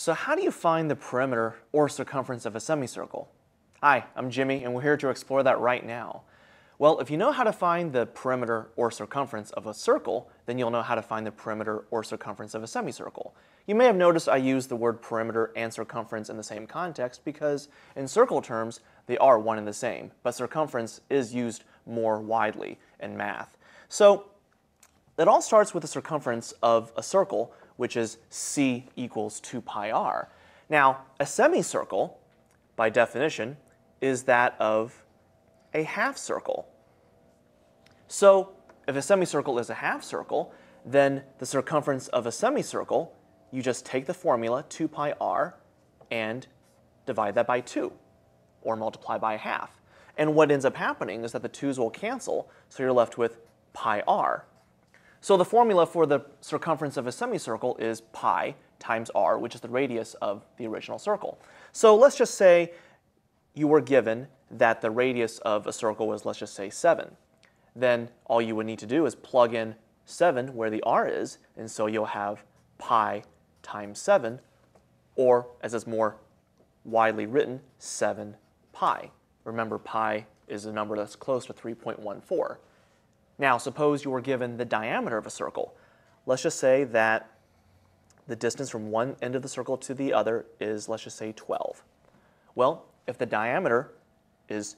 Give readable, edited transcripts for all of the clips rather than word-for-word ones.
So how do you find the perimeter or circumference of a semicircle? Hi, I'm Jimmy, and we're here to explore that right now. Well, if you know how to find the perimeter or circumference of a circle, then you'll know how to find the perimeter or circumference of a semicircle. You may have noticed I use the word perimeter and circumference in the same context because in circle terms, they are one and the same, but circumference is used more widely in math. So it all starts with the circumference of a circle, which is c equals 2 pi r. Now, a semicircle, by definition, is that of a half circle. So, if a semicircle is a half circle, then the circumference of a semicircle, you just take the formula 2 pi r and divide that by 2, or multiply by half. And what ends up happening is that the 2's will cancel, so you're left with pi r. So the formula for the circumference of a semicircle is pi times r, which is the radius of the original circle. So let's just say you were given that the radius of a circle was, let's just say, 7. Then all you would need to do is plug in 7 where the r is, and so you'll have pi times 7, or as it's more widely written, 7 pi. Remember, pi is a number that's close to 3.14. Now, suppose you were given the diameter of a circle. Let's just say that the distance from one end of the circle to the other is, let's just say, 12. Well, if the diameter is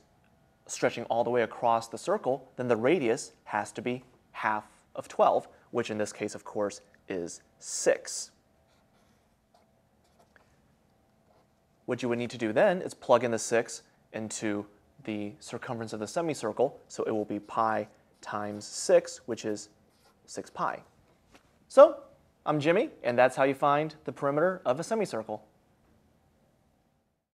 stretching all the way across the circle, then the radius has to be half of 12, which in this case, of course, is 6. What you would need to do then is plug in the 6 into the circumference of the semicircle, so it will be pi times 6, which is 6 pi. So, I'm Jimmy, and that's how you find the perimeter of a semicircle.